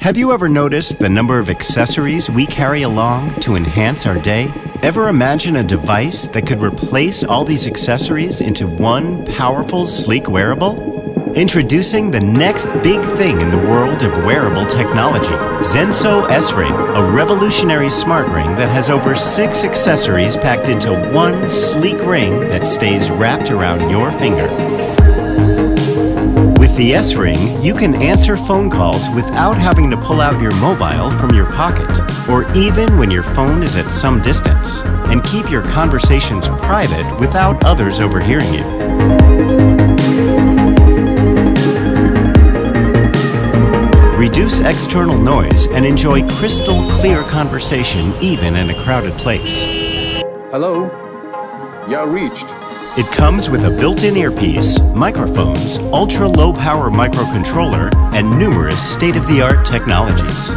Have you ever noticed the number of accessories we carry along to enhance our day? Ever imagine a device that could replace all these accessories into one powerful, sleek wearable? Introducing the next big thing in the world of wearable technology, Xenxo S-Ring, a revolutionary smart ring that has over 6 accessories packed into one sleek ring that stays wrapped around your finger. With the S-Ring, you can answer phone calls without having to pull out your mobile from your pocket, or even when your phone is at some distance, and keep your conversations private without others overhearing you. Reduce external noise and enjoy crystal clear conversation even in a crowded place. Hello, y'all reached. It comes with a built-in earpiece, microphones, ultra-low-power microcontroller, and numerous state-of-the-art technologies.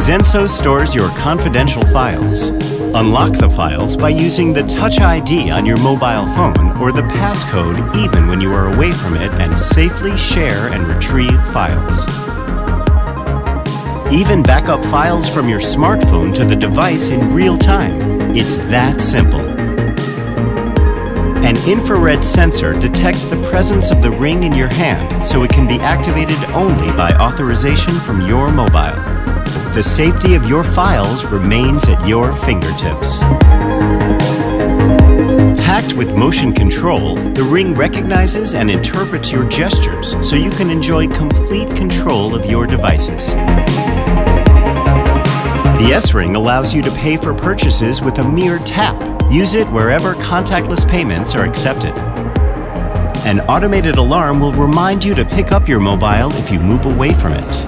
Xenxo stores your confidential files. Unlock the files by using the Touch ID on your mobile phone or the passcode even when you are away from it, and safely share and retrieve files. Even back up files from your smartphone to the device in real time. It's that simple. An infrared sensor detects the presence of the ring in your hand, so it can be activated only by authorization from your mobile. The safety of your files remains at your fingertips. Packed with motion control, the ring recognizes and interprets your gestures, so you can enjoy complete control of your devices. The S-Ring allows you to pay for purchases with a mere tap. Use it wherever contactless payments are accepted. An automated alarm will remind you to pick up your mobile if you move away from it.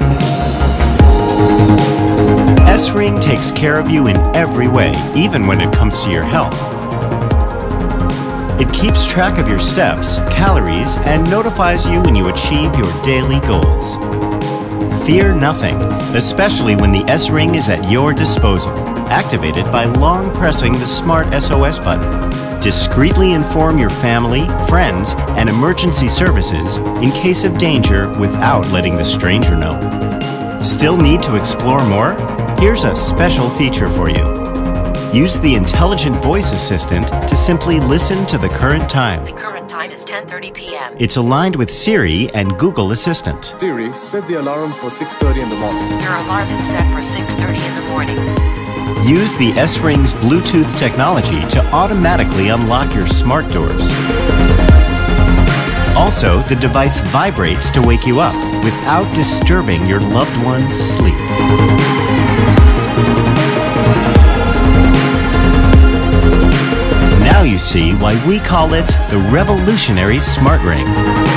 S-Ring takes care of you in every way, even when it comes to your health. It keeps track of your steps, calories, and notifies you when you achieve your daily goals. Fear nothing, especially when the S-Ring is at your disposal. Activate it by long pressing the Smart SOS button. Discreetly inform your family, friends, and emergency services in case of danger without letting the stranger know. Still need to explore more? Here's a special feature for you. Use the intelligent voice assistant to simply listen to the current time. The current time is 10:30 p.m. It's aligned with Siri and Google Assistant. Siri, set the alarm for 6:30 in the morning. Your alarm is set for 6:30 in the morning. Use the S-Ring's Bluetooth technology to automatically unlock your smart doors. Also, the device vibrates to wake you up without disturbing your loved one's sleep. Now you see why we call it the revolutionary smart ring.